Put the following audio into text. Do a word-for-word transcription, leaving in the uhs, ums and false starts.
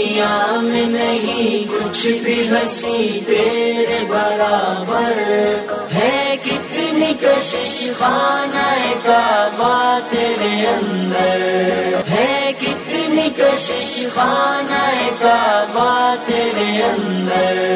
दुनिया में नहीं कुछ भी हंसी तेरे बराबर है। कितनी कशिश खानाए काबा तेरे अंदर है, कितनी कशिश खानाए काबा तेरे अंदर।